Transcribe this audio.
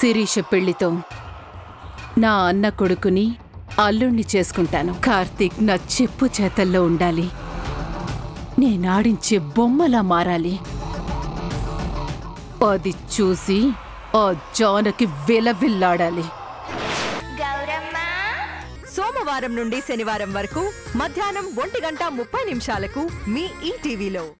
శిరీష పెళ్లితో నా అన్న కొడుకుని అల్లుణ్ణి చేసుకుంటాను. కార్తీక్ నా చెప్పు చేతల్లో ఉండాలి, నేను ఆడించే బొమ్మలా మారాలి. అది చూసి ఆ జానకి విలవిల్లాడాలి. సోమవారం నుండి శనివారం వరకు మధ్యాహ్నం 1:30 నిమిషాలకు మీ ఈటీవీలో.